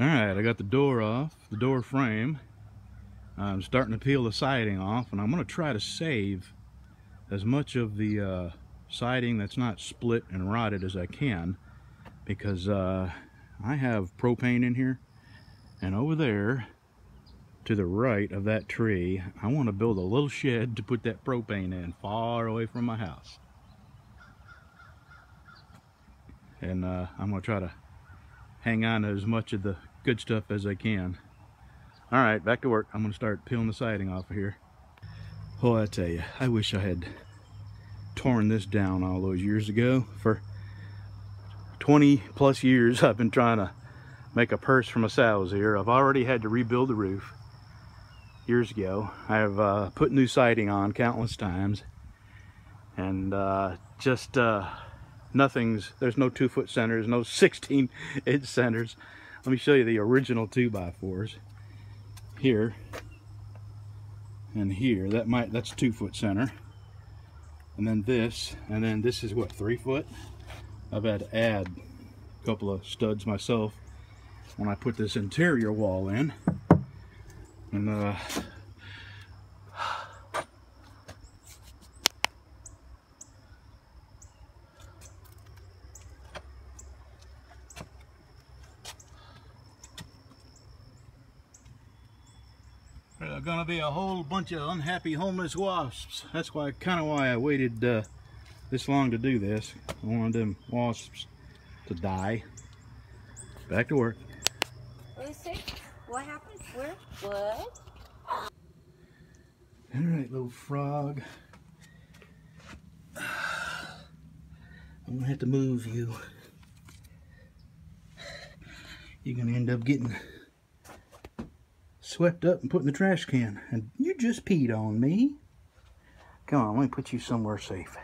Alright, I got the door off, the door frame. I'm starting to peel the siding off, and I'm going to try to save as much of the siding that's not split and rotted as I can, because I have propane in here, and over there to the right of that tree I want to build a little shed to put that propane in far away from my house. And I'm going to try to hang on to as much of the good stuff as I can. Alright, back to work. I'm going to start peeling the siding off of here. Oh, I tell you, I wish I had torn this down all those years ago. For 20 plus years I've been trying to make a purse from a sow's ear. I've already had to rebuild the roof years ago. I've put new siding on countless times, and nothing's, there's no 2-foot centers, no 16-inch centers. Let me show you the original 2x4s here and here. That might, that's 2-foot center, and then this is what, 3-foot? I've had to add a couple of studs myself when I put this interior wall in. And there are gonna be a whole bunch of unhappy homeless wasps. That's why, kind of why I waited this long to do this. I wanted them wasps to die. Back to work. What happened? Where? What? All right, little frog. I'm gonna have to move you. You're gonna end up getting swept up and put in the trash can. And you just peed on me. Come on, let me put you somewhere safe.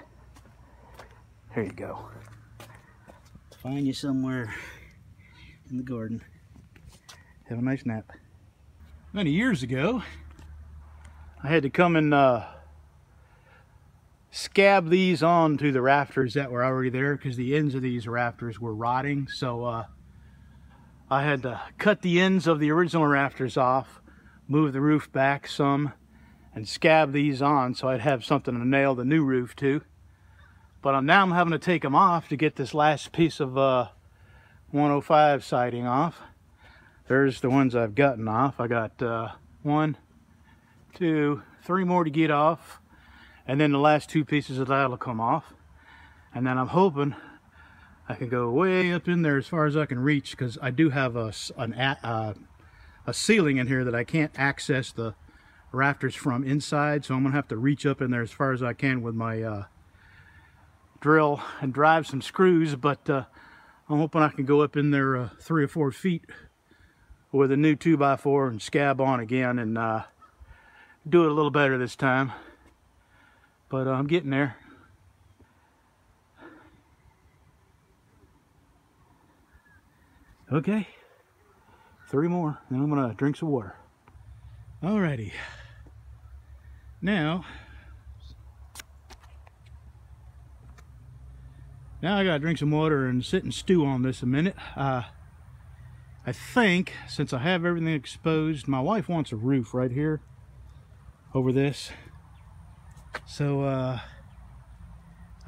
There you go. Find you somewhere in the garden. Have a nice nap. Many years ago, I had to come and scab these onto the rafters that were already there, because the ends of these rafters were rotting. So I had to cut the ends of the original rafters off, move the roof back some, and scab these on so I'd have something to nail the new roof to. But now I'm having to take them off to get this last piece of 105 siding off. There's the ones I've gotten off. I got 1, 2, 3 more to get off, and then the last 2 pieces of that'll come off. And then I'm hoping I can go way up in there as far as I can reach, because I do have a ceiling in here that I can't access the rafters from inside, so I'm gonna have to reach up in there as far as I can with my drill and drive some screws. But I'm hoping I can go up in there 3 or 4 feet with a new 2x4 and scab on again, and do it a little better this time. But I'm getting there. Okay, 3 more, and I'm gonna drink some water. Alrighty, now I gotta drink some water and sit and stew on this a minute. I think, since I have everything exposed, my wife wants a roof right here over this. So I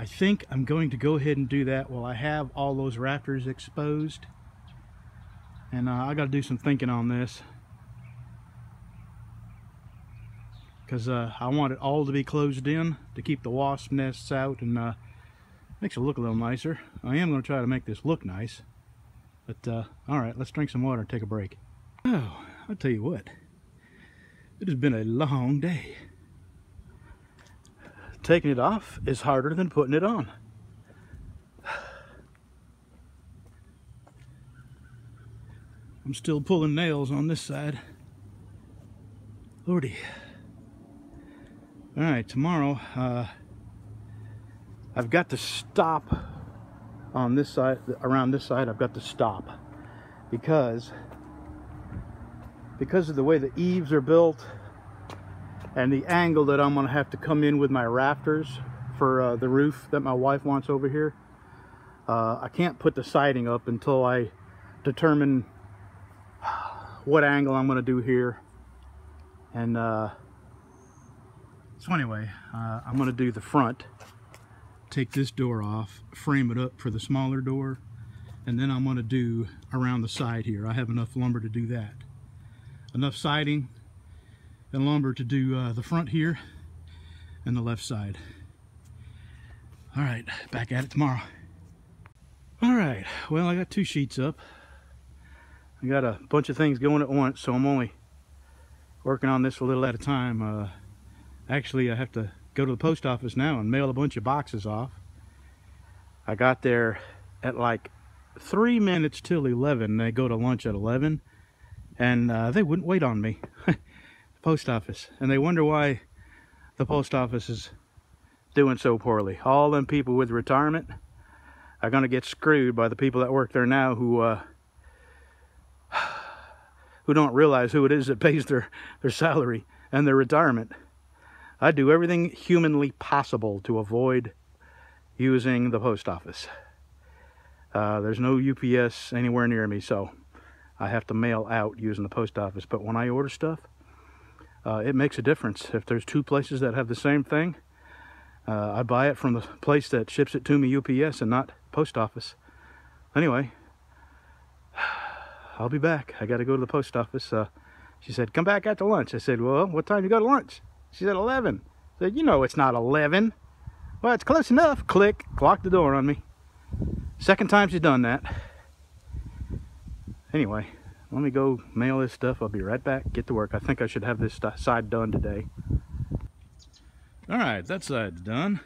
think I'm going to go ahead and do that while I have all those rafters exposed. And I got to do some thinking on this, because I want it all to be closed in to keep the wasp nests out, and makes it look a little nicer. I am going to try to make this look nice. But alright, let's drink some water and take a break. Oh, I'll tell you what, it has been a long day. Taking it off is harder than putting it on. I'm still pulling nails on this side. Lordy. Alright, tomorrow I've got to stop on this side, around this side. I've got to stop because of the way the eaves are built and the angle that I'm gonna have to come in with my rafters for the roof that my wife wants over here. I can't put the siding up until I determine what angle I'm going to do here. And so anyway, I'm going to do the front, take this door off, frame it up for the smaller door, and then I'm going to do around the side here. I have enough lumber to do that. Enough siding and lumber to do the front here and the left side. All right, back at it tomorrow. All right, well, I got two sheets up. I got a bunch of things going at once, so I'm only working on this a little at a time. Actually, I have to go to the post office now and mail a bunch of boxes off. I got there at like 3 minutes till 11. They go to lunch at 11, and they wouldn't wait on me, the post office. And they wonder why the post office is doing so poorly. All them people with retirement are going to get screwed by the people that work there now, who don't realize who it is that pays their salary and their retirement. I do everything humanly possible to avoid using the post office. There's no UPS anywhere near me, so I have to mail out using the post office. But when I order stuff, it makes a difference. If there's two places that have the same thing, I buy it from the place that ships it to me, UPS, and not post office. Anyway, I'll be back. I got to go to the post office. She said, come back after lunch. I said, well, what time do you go to lunch? She said, 11. I said, you know it's not 11. Well, it's close enough. Click. Clock the door on me. Second time she's done that. Anyway, let me go mail this stuff. I'll be right back. Get to work. I think I should have this side done today. All right, that side's done.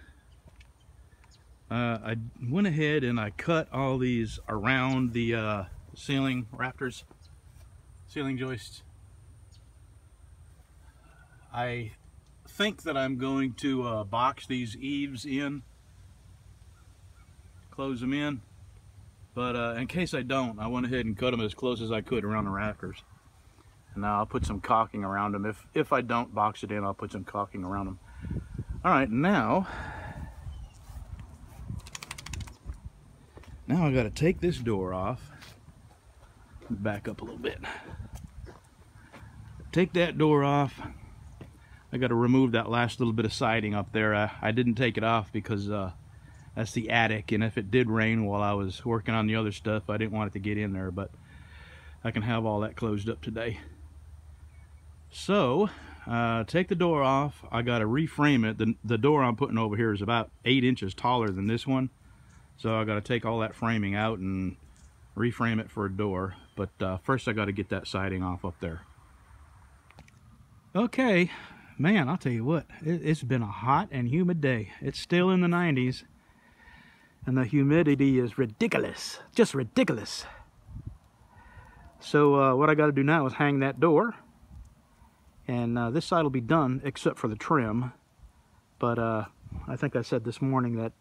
I went ahead and I cut all these around the ceiling rafters, ceiling joists. I think that I'm going to box these eaves in, close them in, but in case I don't, I went ahead and cut them as close as I could around the rafters. And now I'll put some caulking around them. If I don't box it in, I'll put some caulking around them. All right, now I got to take this door off. Back up a little bit. Take that door off. I got to remove that last little bit of siding up there. I didn't take it off because that's the attic, and if it did rain while I was working on the other stuff, I didn't want it to get in there, but I can have all that closed up today. So take the door off. I got to reframe it. The door I'm putting over here is about 8 inches taller than this one, so I got to take all that framing out and reframe it for a door. But first I got to get that siding off up there. Okay, man, I'll tell you what, it's been a hot and humid day. It's still in the 90s and the humidity is ridiculous, just ridiculous. So what I got to do now is hang that door, and this side will be done except for the trim. But I think I said this morning that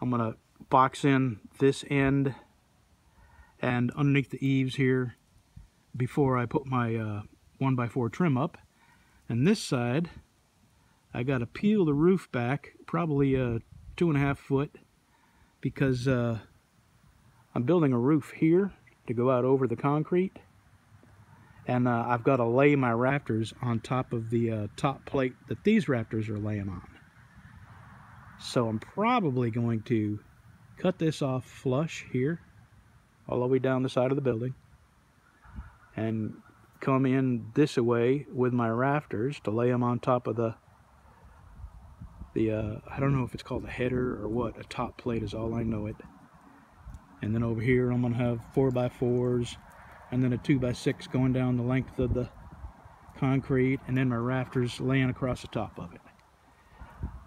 I'm gonna box in this end and underneath the eaves here before I put my 1x4 trim up. And this side, I got to peel the roof back probably 2.5 foot, because I'm building a roof here to go out over the concrete, and I've got to lay my rafters on top of the top plate that these rafters are laying on. So I'm probably going to cut this off flush here, all the way down the side of the building, and come in this way with my rafters to lay them on top of the I don't know if it's called a header or what. A top plate is all I know it. And then over here I'm gonna have 4x4s, and then a 2x6 going down the length of the concrete, and then my rafters laying across the top of it.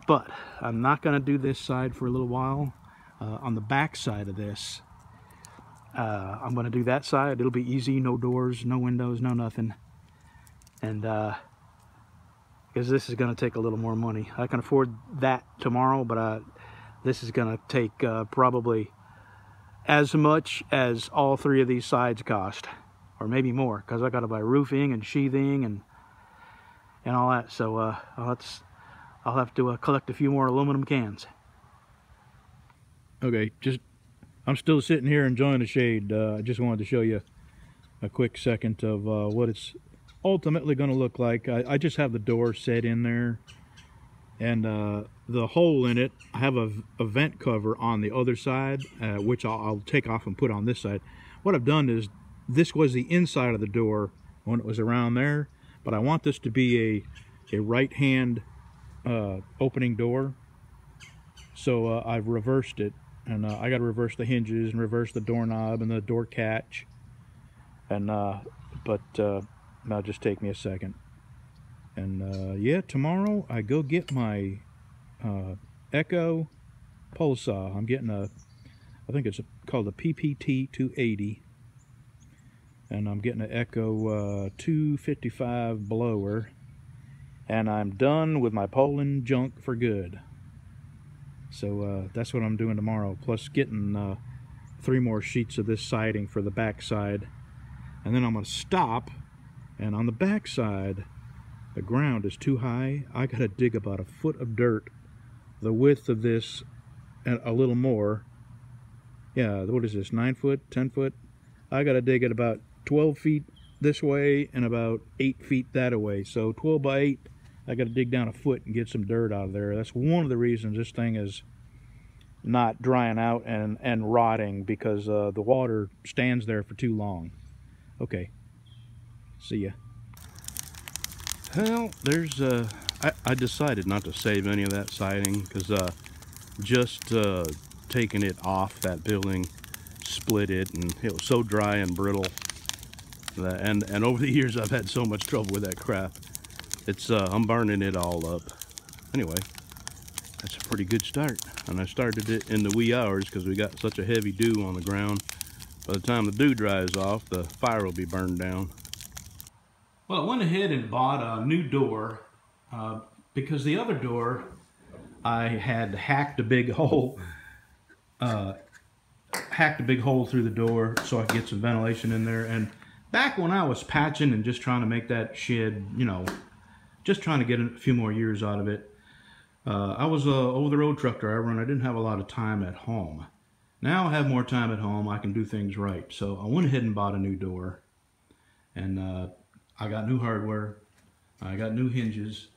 But I'm not gonna do this side for a little while. On the back side of this, I'm going to do that side. It'll be easy. No doors, no windows, no nothing. And because this is going to take a little more money. I can afford that tomorrow, but this is going to take probably as much as all three of these sides cost, or maybe more, because I got to buy roofing and sheathing and all that. So I'll have to collect a few more aluminum cans. Okay, I'm still sitting here enjoying the shade. I just wanted to show you a quick second of what it's ultimately going to look like. I just have the door set in there, and the hole in it, I have a vent cover on the other side, which I'll take off and put on this side. What I've done is, this was the inside of the door when it was around there, but I want this to be a right hand opening door. So I've reversed it, and I got to reverse the hinges and reverse the doorknob and the door catch, and but that'll just take me a second. And yeah, tomorrow I go get my Echo Pulsaw. I'm getting a, I think it's called a PPT 280, and I'm getting an Echo 255 blower, and I'm done with my Poland junk for good. So that's what I'm doing tomorrow, plus getting 3 more sheets of this siding for the back side, and then I'm going to stop. And on the back side, the ground is too high. I gotta dig about a foot of dirt, the width of this, and a little more. Yeah, what is this, 9 foot, 10 foot? I gotta dig it about 12 feet this way and about 8 feet that away. So 12 by 8, I gotta dig down a foot and get some dirt out of there. That's one of the reasons this thing is not drying out and rotting, because the water stands there for too long. Okay, see ya. Well, there's I decided not to save any of that siding, because just taking it off that building split it, and it was so dry and brittle that, and over the years I've had so much trouble with that crap. It's I'm burning it all up. Anyway, that's a pretty good start, and I started it in the wee hours because we got such a heavy dew on the ground. By the time the dew dries off, the fire will be burned down. Well, I went ahead and bought a new door because the other door, I had hacked a big hole, through the door so I could get some ventilation in there. And back when I was patching and just trying to make that shed, you know, just trying to get a few more years out of it, I was a over-the-road truck driver, and I didn't have a lot of time at home. Now I have more time at home, I can do things right. So I went ahead and bought a new door, and I got new hardware, I got new hinges,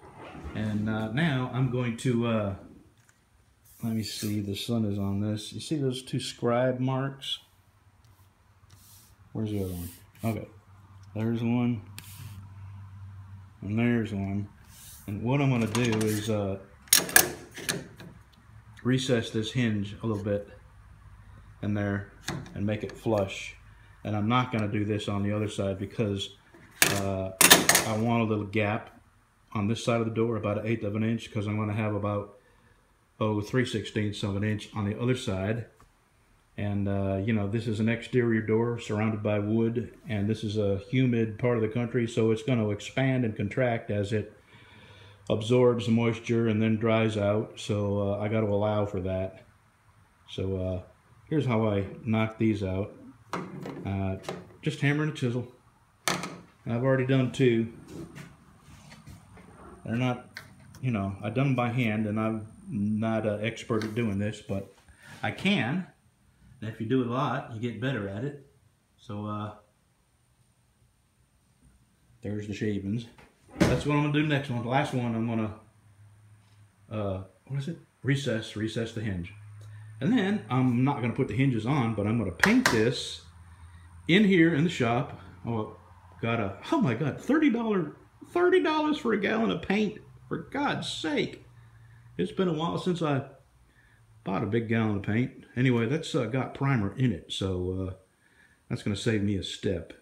and now I'm going to, let me see, the sun is on this. You see those 2 scribe marks? Where's the other one? Okay, there's one, and there's one. And what I'm gonna do is recess this hinge a little bit in there and make it flush. And I'm not gonna do this on the other side because I want a little gap on this side of the door, about 1/8 of an inch, because I'm going to have about 3/16 of an inch on the other side. And you know, this is an exterior door surrounded by wood, and this is a humid part of the country, so it's going to expand and contract as it absorbs moisture and then dries out. So I got to allow for that. So here's how I knock these out. Just hammer and a chisel. I've already done 2. They're not, you know, I've done them by hand, and I'm not an expert at doing this, but I can. And if you do it a lot, you get better at it. So, there's the shavings. That's what I'm gonna do next one. The last one, I'm gonna, what is it? Recess the hinge. And then, I'm not gonna put the hinges on, but I'm gonna paint this in here in the shop. Oh, got a, oh my god, $30 for a gallon of paint, for God's sake. It's been a while since I bought a big gallon of paint. Anyway, that's got primer in it, so that's going to save me a step.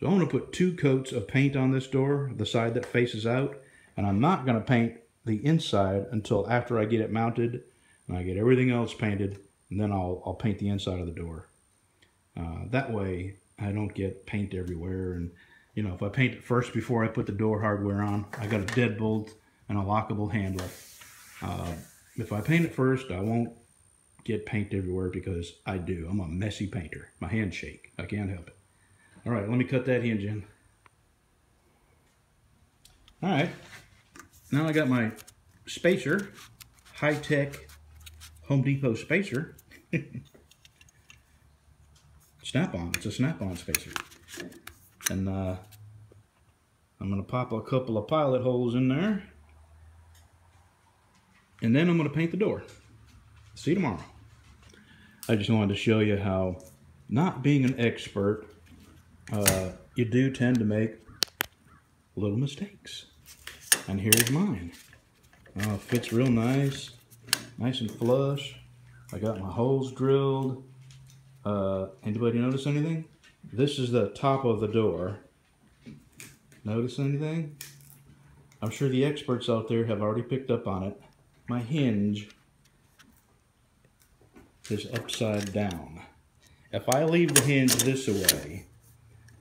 So I'm going to put 2 coats of paint on this door, the side that faces out, and I'm not going to paint the inside until after I get it mounted and I get everything else painted, and then I'll paint the inside of the door. That way I don't get paint everywhere. And you know, if I paint it first before I put the door hardware on, I got a deadbolt and a lockable handle. If I paint it first, I won't get paint everywhere, because I do. I'm a messy painter. My hands shake. I can't help it. All right, let me cut that hinge in. All right, now I got my spacer, high-tech Home Depot spacer. Snap-on. It's a snap-on spacer. And I'm going to pop a couple of pilot holes in there. And then I'm going to paint the door. See you tomorrow. I just wanted to show you how, not being an expert, you do tend to make little mistakes. And here's mine. Fits real nice, nice and flush. I got my holes drilled. Anybody notice anything? This is the top of the door. Notice anything? I'm sure the experts out there have already picked up on it. My hinge is upside down. If I leave the hinge this way,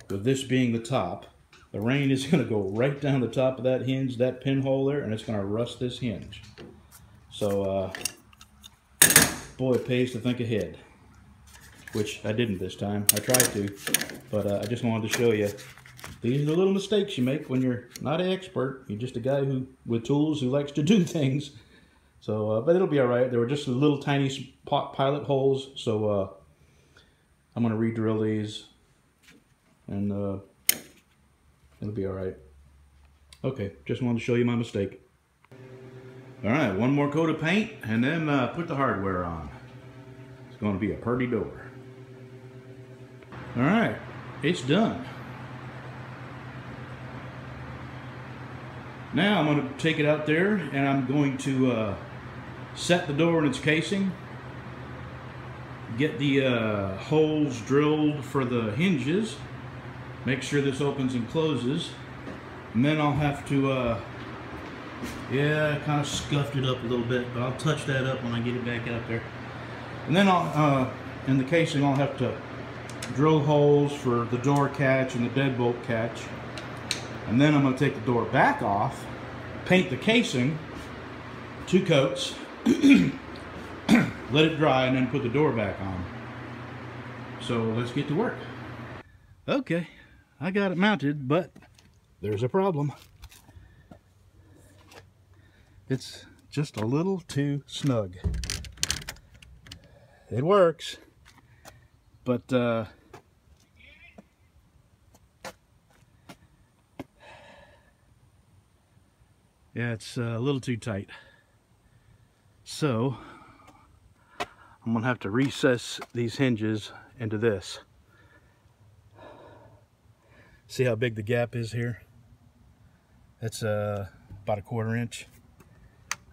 with this being the top, the rain is going to go right down the top of that hinge, that pinhole there, and it's going to rust this hinge. So, boy, it pays to think ahead, which I didn't this time. I tried to, but I just wanted to show you. These are the little mistakes you make when you're not an expert. You're just a guy who, with tools, who likes to do things. So, but it'll be all right. There were just little tiny pilot holes, so I'm gonna re-drill these, and it'll be all right. Okay, just wanted to show you my mistake. All right, one more coat of paint, and then put the hardware on. It's gonna be a pretty door. All right, it's done. Now I'm gonna take it out there, and I'm going to set the door in its casing, get the holes drilled for the hinges, make sure this opens and closes, and then I'll have to, yeah, I kind of scuffed it up a little bit, but I'll touch that up when I get it back out there. And then I'll, in the casing, I'll have to drill holes for the door catch and the deadbolt catch. And then I'm going to take the door back off, paint the casing, 2 coats, let it dry, and then put the door back on. So let's get to work. Okay, I got it mounted, but there's a problem. It's just a little too snug. It works, but yeah, it's a little too tight. So I'm gonna have to recess these hinges into this. See how big the gap is here? That's about 1/4 inch,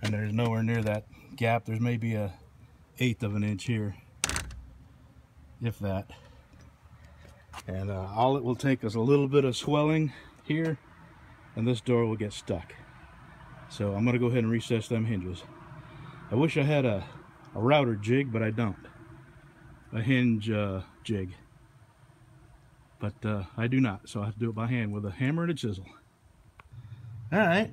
and there's nowhere near that gap. There's maybe 1/8 of an inch here, if that. And all it will take is a little bit of swelling here, and this door will get stuck. So I'm gonna go ahead and recess them hinges. I wish I had a router jig, but I don't. A hinge jig. But I do not, so I have to do it by hand with a hammer and a chisel. All right.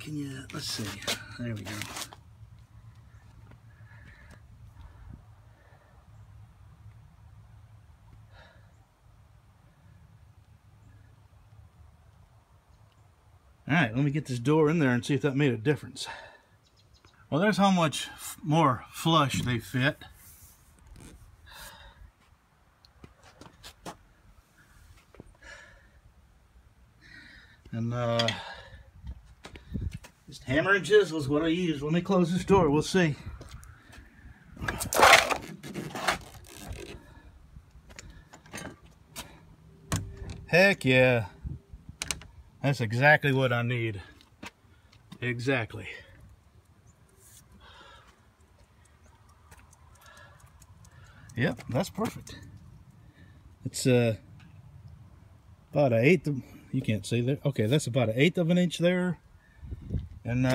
Can you, let's see, there we go. All right, let me get this door in there and see if that made a difference. Well, there's how much more flush they fit. And just hammer and chisel is what I use. Let me close this door, we'll see. Heck yeah. That's exactly what I need. Exactly. Yep, that's perfect. It's about 1/8 of, you can't see there. Okay, that's about 1/8 of an inch there, and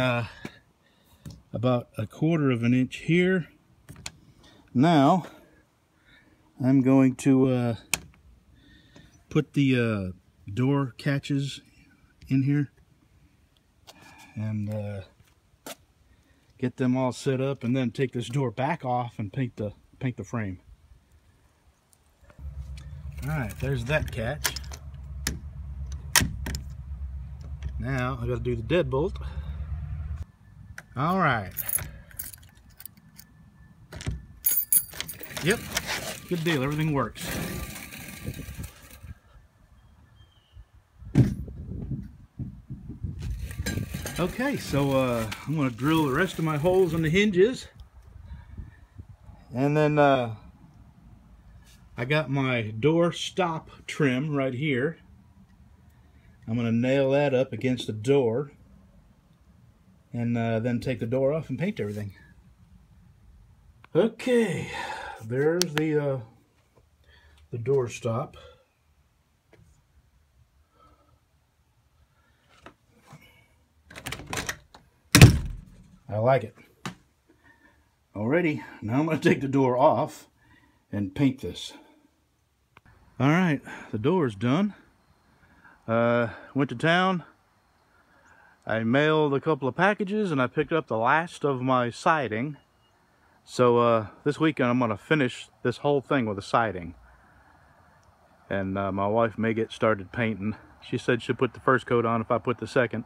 about 1/4 of an inch here. Now, I'm going to put the door catches in here and get them all set up, and then take this door back off and paint the frame. All right, there's that catch. Now I got to do the deadbolt. All right. Yep, Good deal, everything works. Okay, so I'm going to drill the rest of my holes in the hinges. And then I got my door stop trim right here. I'm going to nail that up against the door. And then take the door off and paint everything. Okay, there's the door stop. I like it. Alrighty, now I'm going to take the door off and paint this. Alright, the door is done. Went to town. I mailed a couple of packages and I picked up the last of my siding. So this weekend I'm going to finish this whole thing with a siding. And my wife may get started painting. She said she'll put the first coat on if I put the second.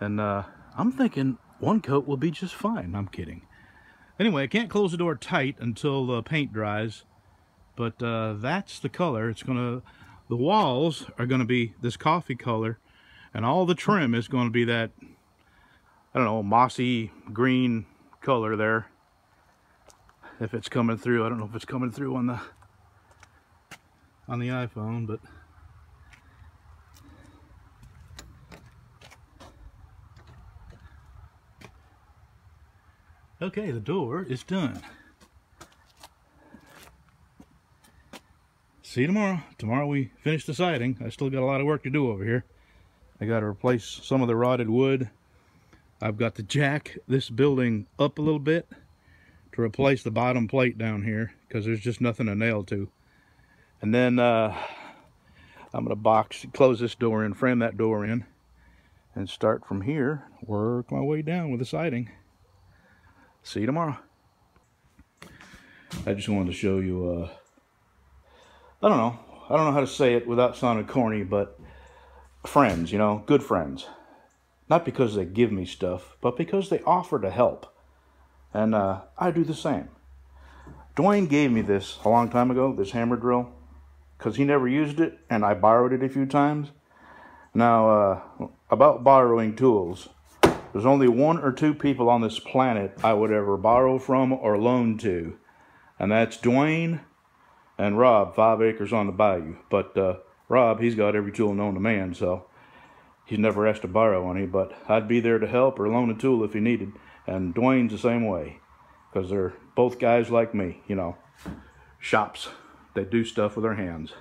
And I'm thinking one coat will be just fine. I'm kidding. Anyway, I can't close the door tight until the paint dries, but that's the color. It's gonna, the walls are gonna be this coffee color, and all the trim is gonna be that, I don't know, mossy green color there. If it's coming through, I don't know if it's coming through on the iPhone, but. Okay, the door is done. See you tomorrow. Tomorrow we finish the siding. I still got a lot of work to do over here. I got to replace some of the rotted wood. I've got to jack this building up a little bit to replace the bottom plate down here because there's just nothing to nail to. And then I'm gonna close this door in, frame that door in, and start from here, work my way down with the siding. See you tomorrow. I just wanted to show you, I don't know how to say it without sounding corny, but friends, you know, good friends. Not because they give me stuff, but because they offer to help. And I do the same. Dwayne gave me this a long time ago, this hammer drill, because he never used it, and I borrowed it a few times. Now, about borrowing tools, there's only one or two people on this planet I would ever borrow from or loan to, and that's Dwayne and Rob, 5 acres on the bayou. But Rob, he's got every tool known to man, so he's never asked to borrow any, but I'd be there to help or loan a tool if he needed, and Dwayne's the same way, because they're both guys like me, you know, shops. They do stuff with their hands.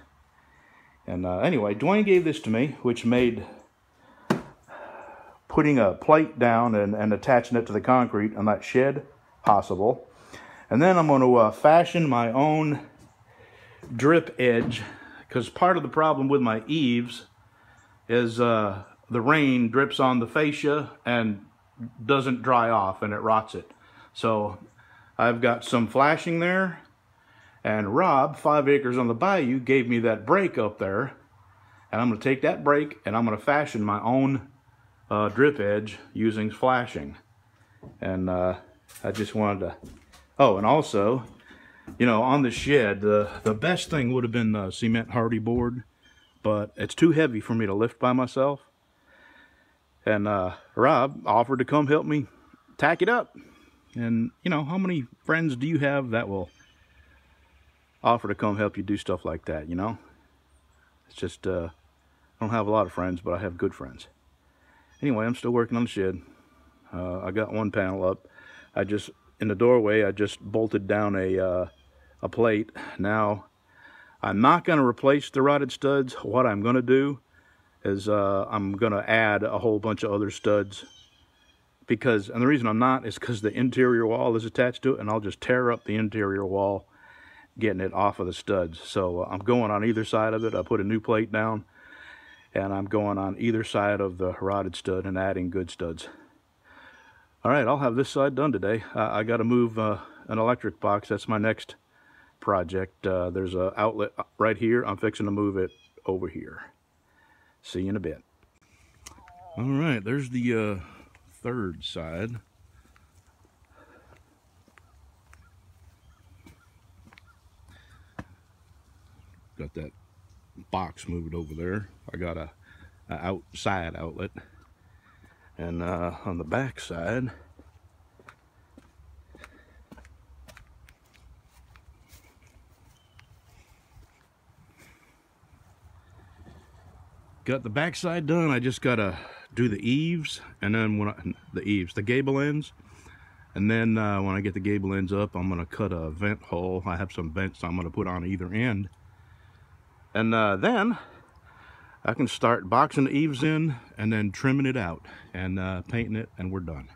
And anyway, Dwayne gave this to me, which made putting a plate down and attaching it to the concrete on that shed possible. And then I'm going to fashion my own drip edge, because part of the problem with my eaves is the rain drips on the fascia and doesn't dry off and it rots it. So I've got some flashing there, and Rob, 5 acres on the bayou, gave me that break up there, and I'm going to take that break and I'm going to fashion my own drip edge using flashing. And I just wanted to, oh, and also, you know, on the shed, the best thing would have been the cement hardy board, but it's too heavy for me to lift by myself. And Rob offered to come help me tack it up. And you know, how many friends do you have that will offer to come help you do stuff like that, you know? It's just, I don't have a lot of friends, but I have good friends. Anyway, I'm still working on the shed. I got one panel up. I just, in the doorway, I just bolted down a plate. Now, I'm not gonna replace the rotted studs. What I'm gonna do is I'm gonna add a whole bunch of other studs, because, and the reason I'm not is because the interior wall is attached to it, and I'll just tear up the interior wall, getting it off of the studs. So I'm going on either side of it. I put a new plate down, and I'm going on either side of the rotted stud and adding good studs. All right, I'll have this side done today. I got to move an electric box. That's my next project. There's an outlet right here. I'm fixing to move it over here. See you in a bit. All right, there's the third side. got that box moved over there. I got a outside outlet, and on the back side got the backside done. I just gotta do the eaves, and then when the gable ends, and then when I get the gable ends up, I'm gonna cut a vent hole. I have some vents I'm gonna put on either end, and then I can start boxing the eaves in and then trimming it out and painting it, and we're done.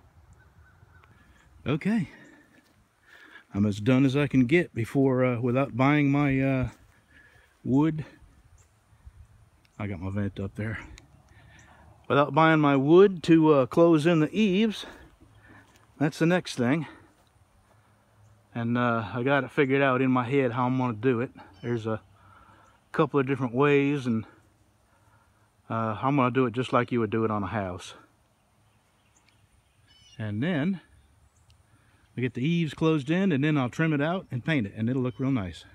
Okay, I'm as done as I can get before without buying my wood. I got my vent up there. Without buying my wood to close in the eaves, that's the next thing. And I got it figured out in my head how I'm going to do it. There's a couple of different ways, and I'm going to do it just like you would do it on a house. And then we get the eaves closed in, and then I'll trim it out and paint it, and it'll look real nice.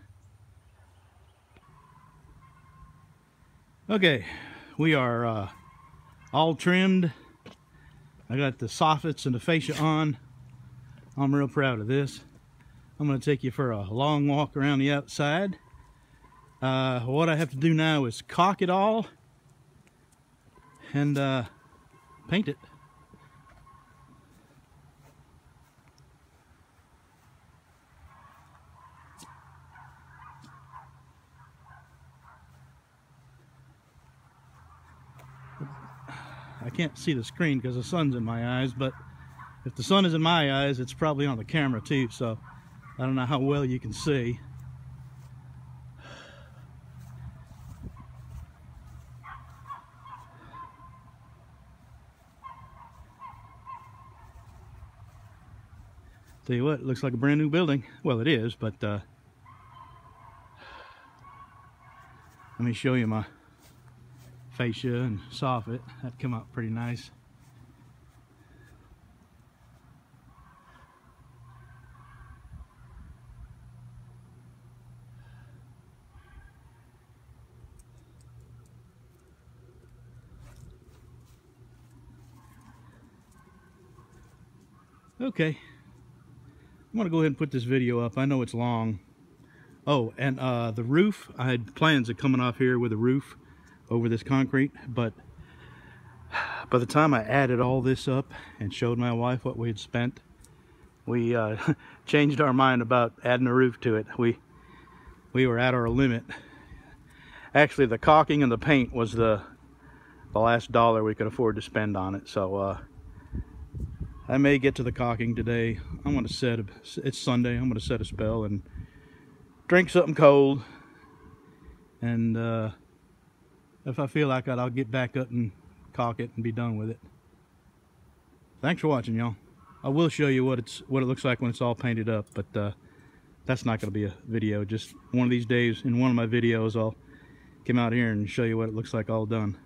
Okay, we are all trimmed. I got the soffits and the fascia on. I'm real proud of this. I'm gonna take you for a long walk around the outside. What I have to do now is caulk it all and paint it. I can't see the screen because the sun's in my eyes, but if the sun is in my eyes, it's probably on the camera too, so I don't know how well you can see. Tell you what, it looks like a brand new building. Well, it is, but let me show you my fascia and soffit. That come out pretty nice. Okay, I'm gonna go ahead and put this video up. I know it's long. Oh, and the roof, I had plans of coming off here with a roof over this concrete, but by the time I added all this up and showed my wife what we had spent, we changed our mind about adding a roof to it. We were at our limit. Actually, the caulking and the paint was the last dollar we could afford to spend on it, so I may get to the caulking today. I'm gonna set it's Sunday, I'm gonna set a spell and drink something cold, and if I feel like it, I'll get back up and caulk it and be done with it. Thanks for watching, y'all. I will show you what it looks like when it's all painted up, but that's not going to be a video. Just one of these days, in one of my videos, I'll come out here and show you what it looks like all done.